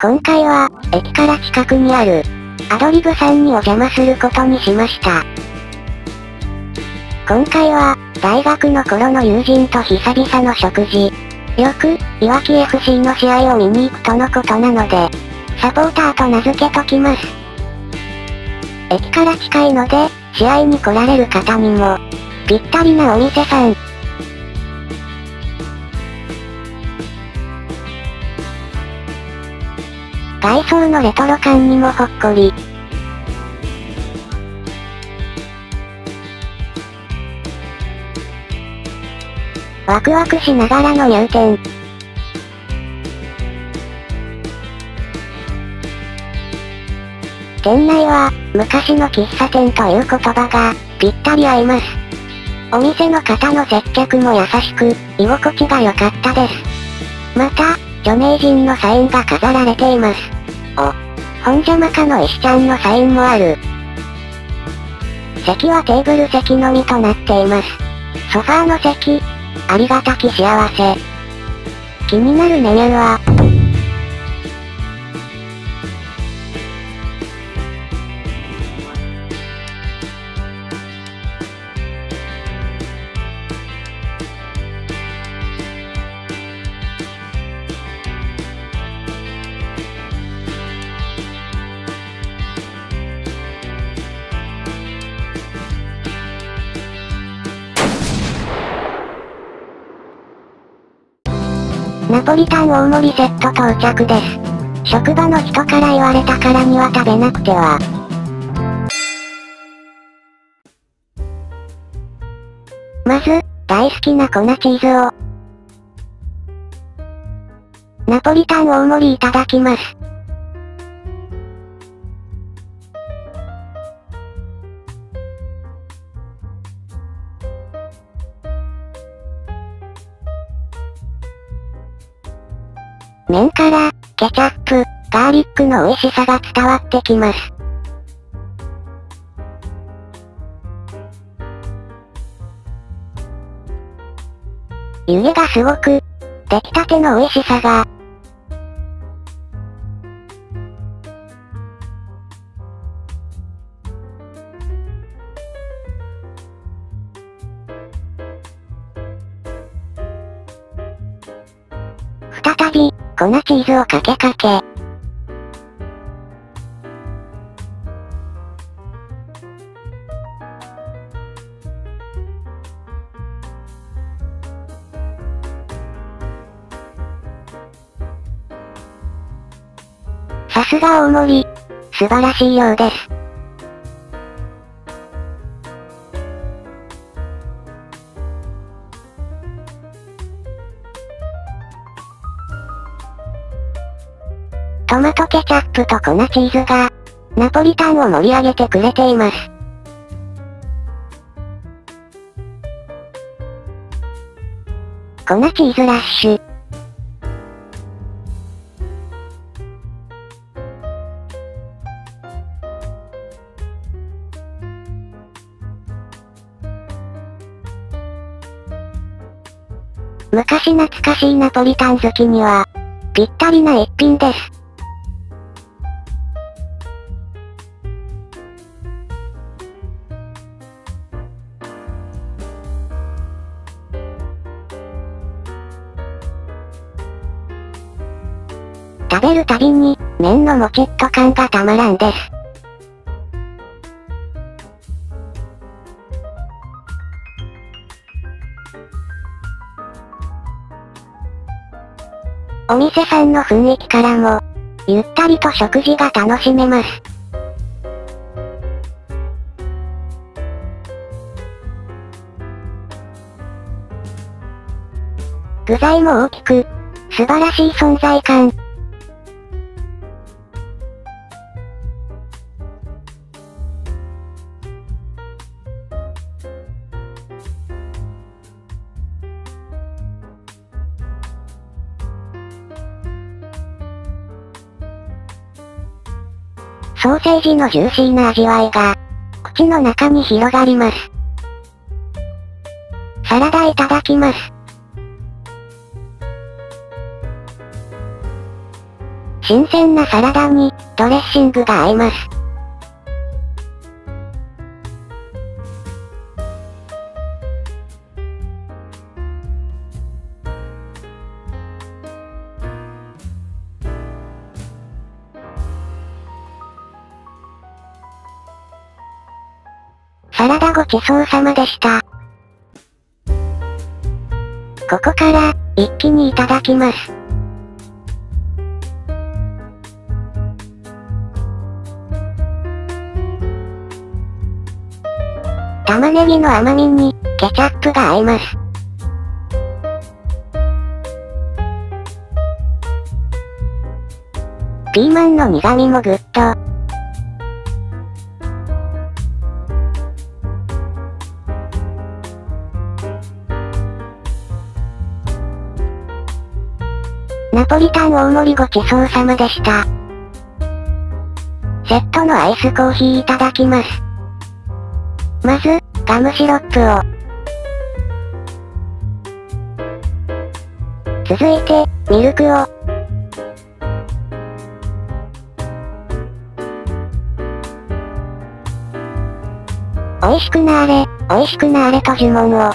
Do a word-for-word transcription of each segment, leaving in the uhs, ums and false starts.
今回は、駅から近くにある、アドリブさんにお邪魔することにしました。今回は、大学の頃の友人と久々の食事。よく、いわき エフシー の試合を見に行くとのことなので、サポーターと名付けときます。駅から近いので、試合に来られる方にも、ぴったりなお店さん。外装のレトロ感にもほっこり。ワクワクしながらの入店。店内は昔の喫茶店という言葉がぴったり合います。お店の方の接客も優しく、居心地が良かったです。また、著名人のサインが飾られています。お、本邪魔かの石ちゃんのサインもある。席はテーブル席のみとなっています。ソファーの席、ありがたき幸せ。気になるメニューは、ナポリタン大盛りセット到着です。職場の人から言われたからには食べなくては。まず、大好きな粉チーズを。ナポリタン大盛りいただきます。麺から、ケチャップ、ガーリックの美味しさが伝わってきます。湯気がすごく、出来たての美味しさが。再び、粉チーズをかけかけ。さすが大盛り、素晴らしいようです。トマトケチャップと粉チーズが、ナポリタンを盛り上げてくれています。粉チーズラッシュ。昔懐かしいナポリタン好きには、ぴったりな一品です。食べるたびに、麺のもちっと感がたまらんです。お店さんの雰囲気からも、ゆったりと食事が楽しめます。具材も大きく、素晴らしい存在感。ソーセージのジューシーな味わいが、口の中に広がります。サラダいただきます。新鮮なサラダに、ドレッシングが合います。サラダごちそうさまでした。ここから、一気にいただきます。玉ねぎの甘みに、ケチャップが合います。ピーマンの苦味もぐっと。ナポリタン大盛りごちそうさまでした。セットのアイスコーヒーいただきます。まず、ガムシロップを。続いて、ミルクを。美味しくなーれ、美味しくなーれと呪文を。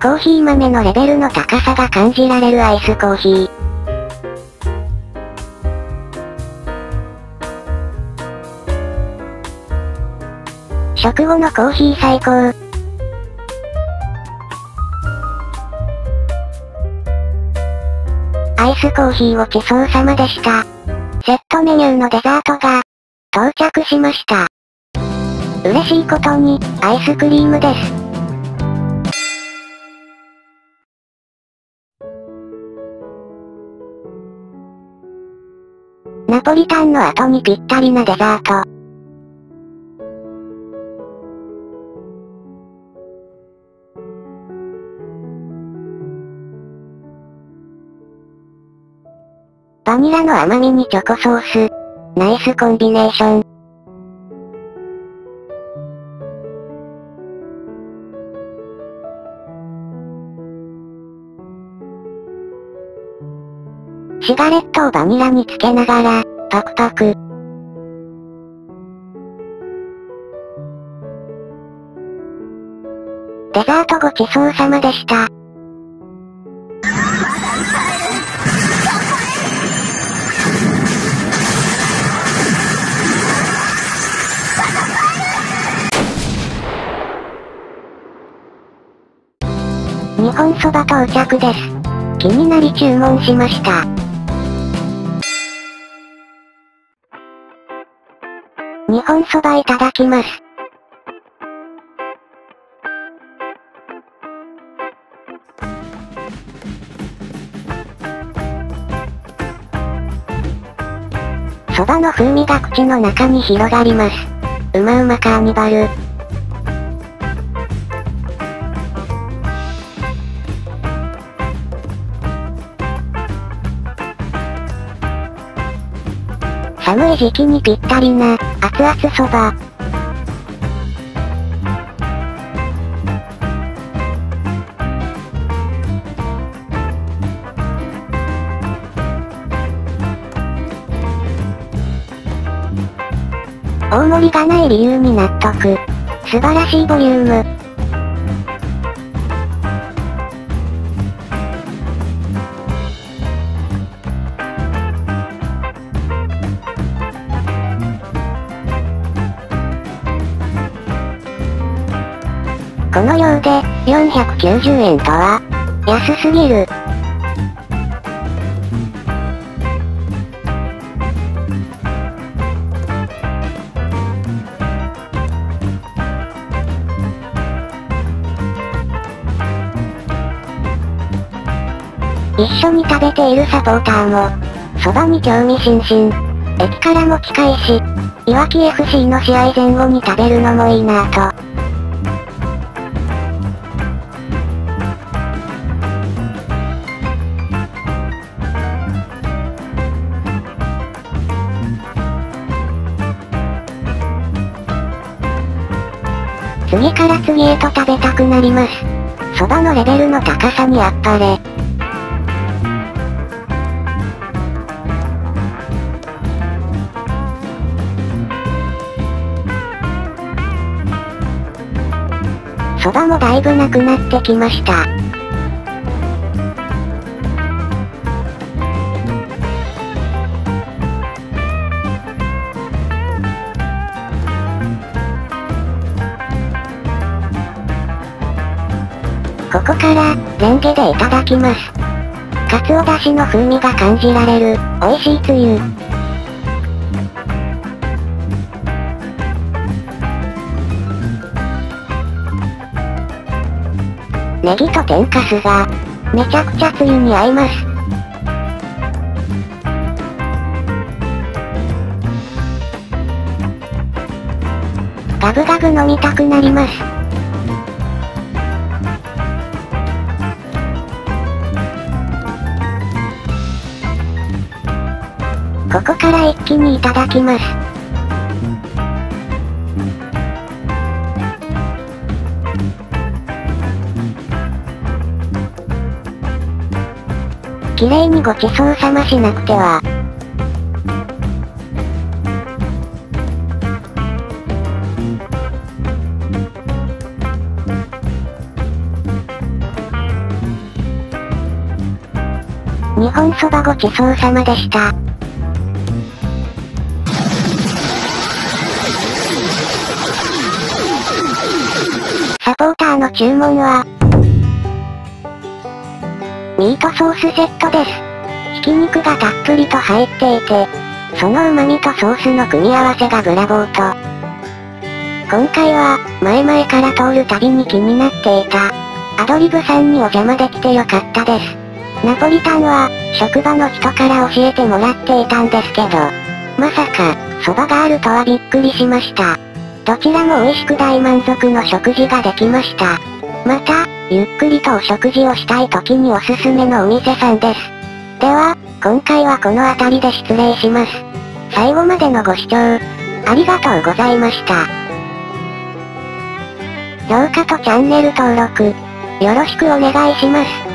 コーヒー豆のレベルの高さが感じられるアイスコーヒー。食後のコーヒー最高。アイスコーヒーごちそうさまでした。セットメニューのデザートが到着しました。嬉しいことにアイスクリームです。ナポリタンの後にぴったりなデザート。バニラの甘みにチョコソース。ナイスコンビネーション。シガレットをバニラにつけながら、パクパク。デザートごちそうさまでした。日本そば到着です。気になり注文しました。日本そばいただきます。そばの風味が口の中に広がります。うまうまカーニバル。寒い時期にぴったりな熱々そば。大盛りがない理由に納得。素晴らしいボリューム。この量でよんひゃくきゅうじゅうえんとは安すぎる。一緒に食べているサポーターもそばに興味津々。駅からも近いし、いわき エフシー の試合前後に食べるのもいいなぁと。次から次へと食べたくなります。そばのレベルの高さにあっぱれ。そばもだいぶなくなってきました。ここから、レンゲでいただきます。かつおだしの風味が感じられる、美味しいつゆ。ネギと天かすが、めちゃくちゃつゆに合います。ガブガブ飲みたくなります。ここから一気にいただきます。きれいにごちそうさましなくては。日本そばごちそうさまでした。サポーターの注文は、ミートソースセットです。ひき肉がたっぷりと入っていて、その旨味とソースの組み合わせがブラボーと。今回は、前々から通るたびに気になっていた、アドリブさんにお邪魔できてよかったです。ナポリタンは、職場の人から教えてもらっていたんですけど、まさか、そばがあるとはびっくりしました。どちらも美味しく大満足の食事ができました。また、ゆっくりとお食事をしたい時におすすめのお店さんです。では、今回はこの辺りで失礼します。最後までのご視聴、ありがとうございました。評価とチャンネル登録、よろしくお願いします。